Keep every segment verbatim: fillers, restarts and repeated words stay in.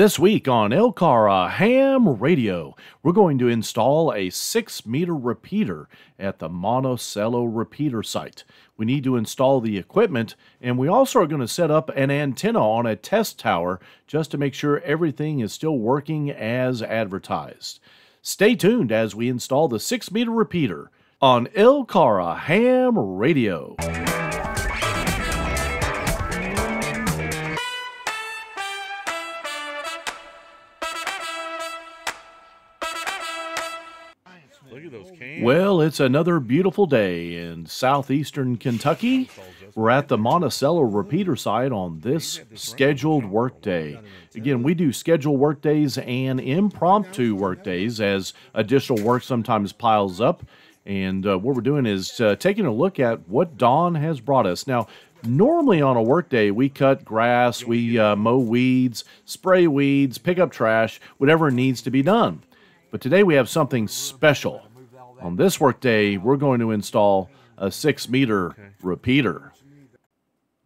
This week on LCARA Ham Radio, we're going to install a six meter repeater at the Monticello repeater site. We need to install the equipment, and we also are going to set up an antenna on a test tower just to make sure everything is still working as advertised. Stay tuned as we install the six meter repeater on LCARA Ham Radio. Well, it's another beautiful day in southeastern Kentucky. We're at the Monticello repeater site on this scheduled workday. Again, we do scheduled workdays and impromptu workdays as additional work sometimes piles up. And uh, what we're doing is uh, taking a look at what dawn has brought us. Now, normally on a workday, we cut grass, we uh, mow weeds, spray weeds, pick up trash, whatever needs to be done. But today we have something special. On this workday, we're going to install a six meter repeater.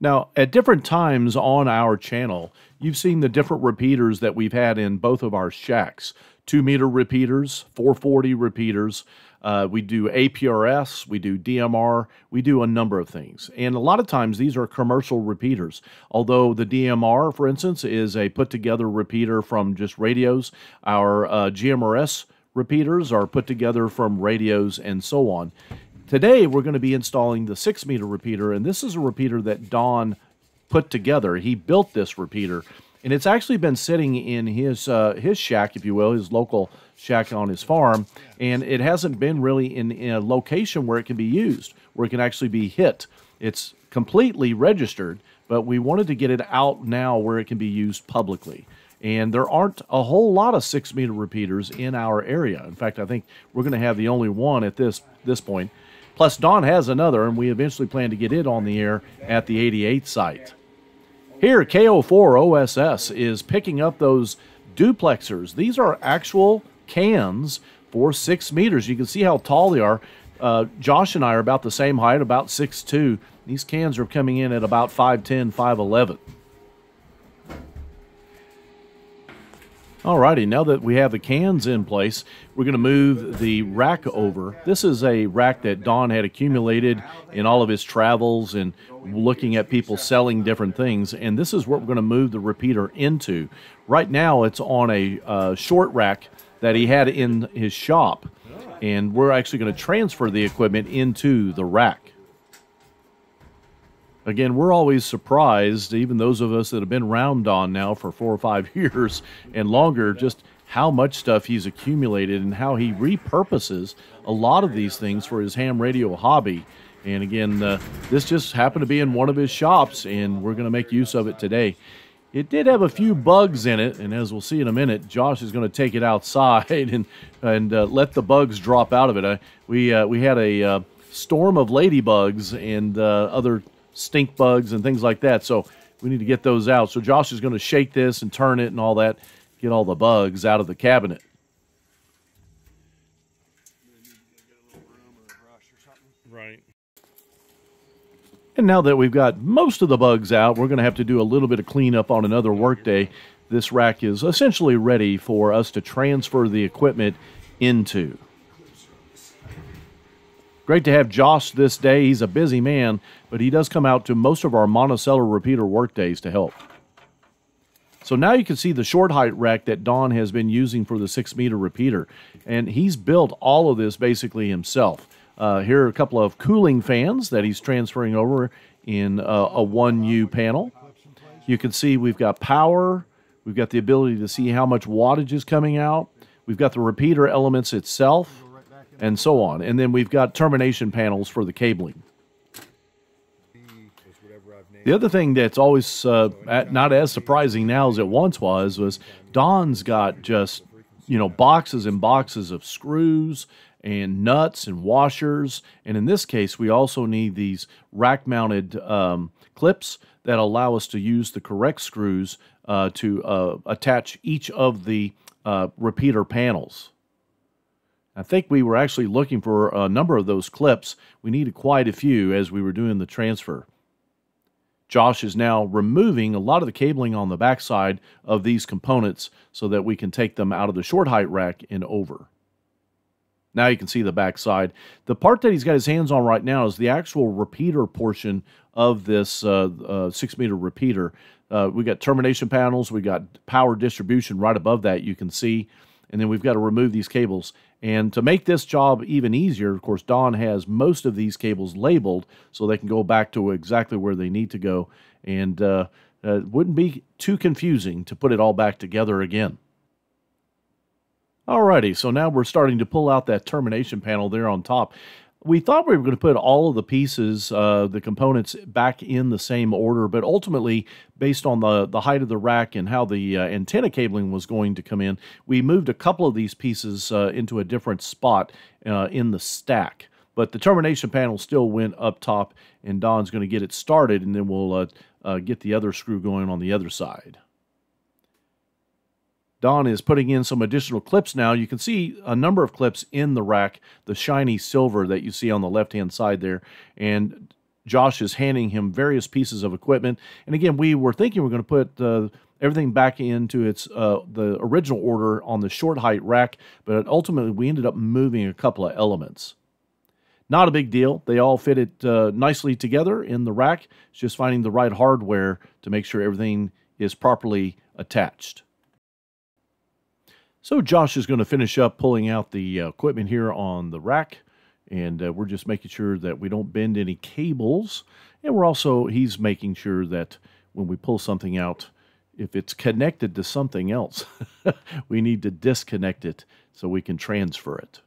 Now, at different times on our channel, you've seen the different repeaters that we've had in both of our shacks. two meter repeaters, four forty repeaters, uh, we do A P R S, we do D M R, we do a number of things. And a lot of times these are commercial repeaters, although the D M R, for instance, is a put-together repeater from just radios. Our uh, G M R S repeaters are put together from radios and so on. Today, we're going to be installing the six meter repeater, and this is a repeater that Don put together. He built this repeater, and it's actually been sitting in his, uh, his shack, if you will, his local shack on his farm, and it hasn't been really in, in a location where it can be used, where it can actually be hit. It's completely registered, but we wanted to get it out now where it can be used publicly. And there aren't a whole lot of six meter repeaters in our area. In fact, I think we're going to have the only one at this, this point. Plus, Don has another, and we eventually plan to get it on the air at the eighty-eight site. Here, K O four O S S is picking up those duplexers. These are actual cans for six meters. You can see how tall they are. Uh, Josh and I are about the same height, about six two. These cans are coming in at about five ten, five eleven. Alrighty, now that we have the cans in place, we're going to move the rack over. This is a rack that Don had accumulated in all of his travels and looking at people selling different things, and this is what we're going to move the repeater into. Right now, it's on a uh, short rack that he had in his shop, and we're actually going to transfer the equipment into the rack. Again, we're always surprised, even those of us that have been around Don now for four or five years and longer, just how much stuff he's accumulated and how he repurposes a lot of these things for his ham radio hobby. And again, uh, this just happened to be in one of his shops, and we're going to make use of it today. It did have a few bugs in it, and as we'll see in a minute, Josh is going to take it outside and, and uh, let the bugs drop out of it. I, we, uh, we had a uh, storm of ladybugs and uh, other stink bugs and things like that, so we need to get those out. So Josh is going to shake this and turn it and all that, get all the bugs out of the cabinet. Right. And now that we've got most of the bugs out, we're going to have to do a little bit of cleanup on another workday. This rack is essentially ready for us to transfer the equipment into. Great to have Josh this day. He's a busy man, but he does come out to most of our Monticello repeater workdays to help. So now you can see the short height rack that Don has been using for the six meter repeater, and he's built all of this basically himself. Uh, here are a couple of cooling fans that he's transferring over in uh, a one U panel. You can see we've got power. We've got the ability to see how much wattage is coming out. We've got the repeater elements itself, and so on. And then we've got termination panels for the cabling. The other thing that's always uh, not as surprising now as it once was, was Don's got just, you know, boxes and boxes of screws and nuts and washers. And in this case, we also need these rack-mounted um, clips that allow us to use the correct screws uh, to uh, attach each of the uh, repeater panels. I think we were actually looking for a number of those clips. We needed quite a few as we were doing the transfer. Josh is now removing a lot of the cabling on the backside of these components so that we can take them out of the short height rack and over. Now you can see the backside. The part that he's got his hands on right now is the actual repeater portion of this uh, uh, six meter repeater. Uh, we've got termination panels, we've got power distribution right above that you can see, and then we've got to remove these cables. And to make this job even easier, of course, Don has most of these cables labeled so they can go back to exactly where they need to go. And uh, uh, it wouldn't be too confusing to put it all back together again. Alrighty, so now we're starting to pull out that termination panel there on top. We thought we were going to put all of the pieces, uh, the components, back in the same order, but ultimately, based on the, the height of the rack and how the uh, antenna cabling was going to come in, we moved a couple of these pieces uh, into a different spot uh, in the stack. But the termination panel still went up top, and Don's going to get it started, and then we'll uh, uh, get the other screw going on the other side. Don is putting in some additional clips now. You can see a number of clips in the rack, the shiny silver that you see on the left-hand side there. And Josh is handing him various pieces of equipment. And again, we were thinking we we're going to put uh, everything back into its uh, the original order on the short height rack, but ultimately we ended up moving a couple of elements. Not a big deal. They all fit it uh, nicely together in the rack. It's just finding the right hardware to make sure everything is properly attached. So Josh is going to finish up pulling out the equipment here on the rack, and uh, we're just making sure that we don't bend any cables, and we're also, he's making sure that when we pull something out, if it's connected to something else, we need to disconnect it so we can transfer it.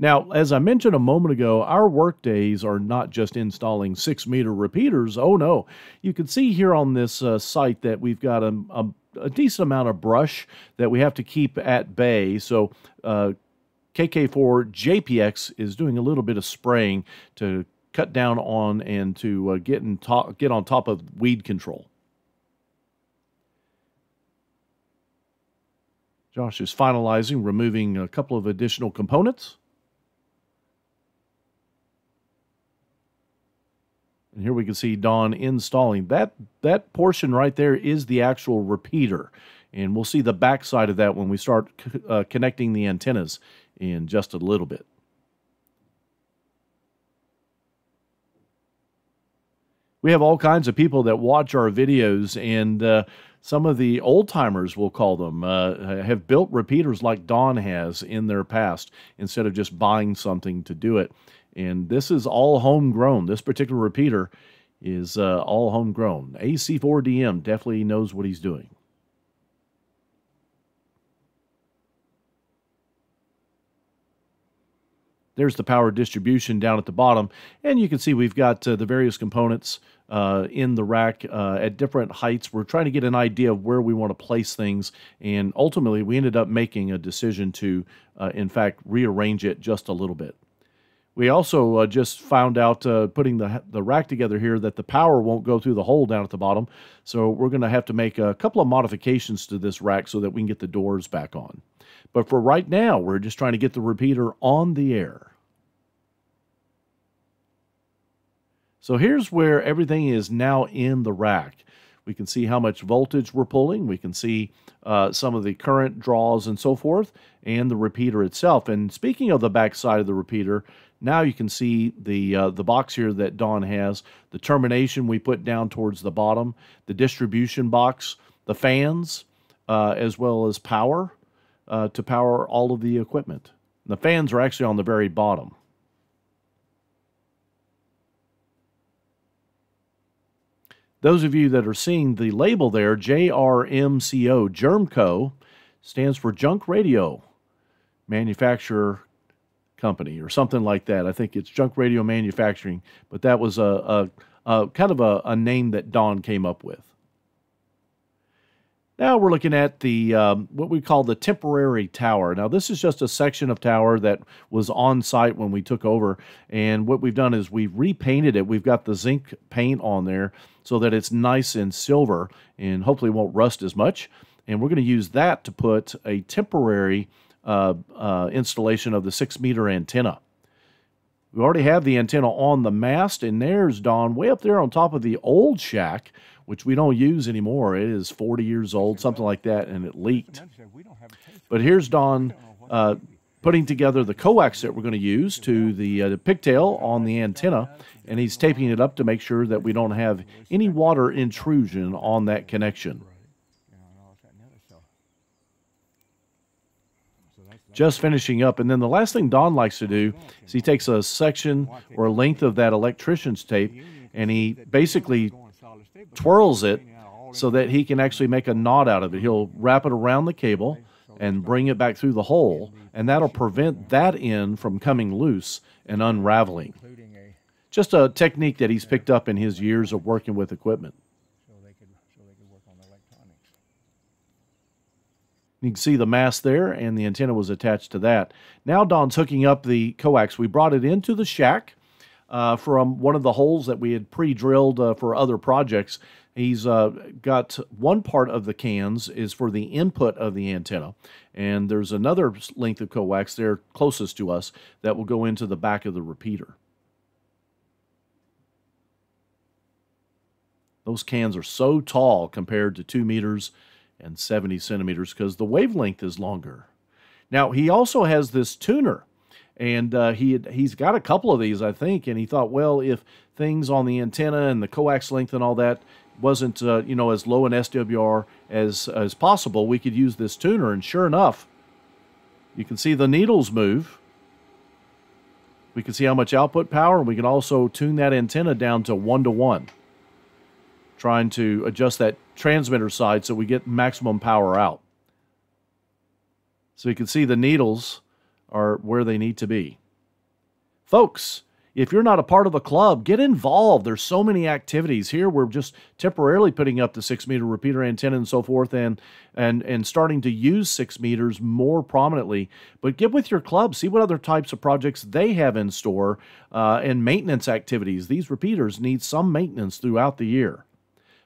Now, as I mentioned a moment ago, our work days are not just installing six meter repeaters. Oh, no. You can see here on this uh, site that we've got a, a, a decent amount of brush that we have to keep at bay. So uh, K K four J P X is doing a little bit of spraying to cut down on and to uh, get, in top, get on top of weed control. Josh is finalizing, removing a couple of additional components. And here we can see Don installing. That, that portion right there is the actual repeater. And we'll see the backside of that when we start uh, connecting the antennas in just a little bit. We have all kinds of people that watch our videos, and uh, some of the old-timers, we'll call them, uh, have built repeaters like Don has in their past instead of just buying something to do it. And this is all homegrown. This particular repeater is uh, all homegrown. A C four D M definitely knows what he's doing. There's the power distribution down at the bottom. And you can see we've got uh, the various components uh, in the rack uh, at different heights. We're trying to get an idea of where we want to place things. And ultimately, we ended up making a decision to, uh, in fact, rearrange it just a little bit. We also uh, just found out, uh, putting the, the rack together here, that the power won't go through the hole down at the bottom. So we're going to have to make a couple of modifications to this rack so that we can get the doors back on. But for right now, we're just trying to get the repeater on the air. So here's where everything is now in the rack. We can see how much voltage we're pulling. We can see uh, some of the current draws and so forth, and the repeater itself. And speaking of the back side of the repeater, now you can see the, uh, the box here that Don has, the termination we put down towards the bottom, the distribution box, the fans, uh, as well as power uh, to power all of the equipment. And the fans are actually on the very bottom. Those of you that are seeing the label there, J R M C O, J R M C O, stands for Junk Radio Manufacturer Company or something like that. I think it's Junk Radio Manufacturing, but that was a, a, a kind of a, a name that Don came up with. Now we're looking at the um, what we call the temporary tower. Now this is just a section of tower that was on site when we took over, and what we've done is we've repainted it. We've got the zinc paint on there so that it's nice and silver and hopefully won't rust as much. And we're going to use that to put a temporary uh, uh, installation of the six meter antenna. We already have the antenna on the mast, and there's Don way up there on top of the old shack, which we don't use anymore. It is forty years old, something like that, and it leaked. But here's Don uh, putting together the coax that we're going to use to the, uh, the pigtail on the antenna, and he's taping it up to make sure that we don't have any water intrusion on that connection. Just finishing up. And then the last thing Don likes to do is he takes a section or a length of that electrician's tape and he basically twirls it so that he can actually make a knot out of it. He'll wrap it around the cable and bring it back through the hole, and that'll prevent that end from coming loose and unraveling. Just a technique that he's picked up in his years of working with equipment. You can see the mast there, and the antenna was attached to that. Now Don's hooking up the coax. We brought it into the shack uh, from one of the holes that we had pre-drilled uh, for other projects. He's uh, got one part of the cans is for the input of the antenna, and there's another length of coax there closest to us that will go into the back of the repeater. Those cans are so tall compared to two meters and seventy centimeters because the wavelength is longer. Now, he also has this tuner, and uh, he had, he's got a couple of these, I think, and he thought, well, if things on the antenna and the coax length and all that wasn't uh, you know, as low an S W R as, as possible, we could use this tuner, and sure enough, you can see the needles move. We can see how much output power, and we can also tune that antenna down to one to one, trying to adjust that transmitter side so we get maximum power out. So you can see the needles are where they need to be. Folks, if you're not a part of a club, get involved. There's so many activities. Here we're just temporarily putting up the six meter repeater antenna and so forth, and, and, and starting to use six meters more prominently. But get with your club. See what other types of projects they have in store uh, and maintenance activities. These repeaters need some maintenance throughout the year.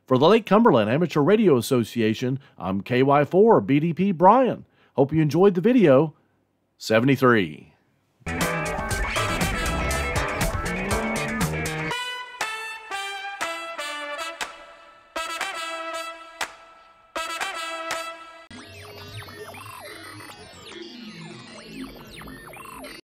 For the Lake Cumberland Amateur Radio Association, I'm K Y four B D P Brian. Hope you enjoyed the video. seventy-three.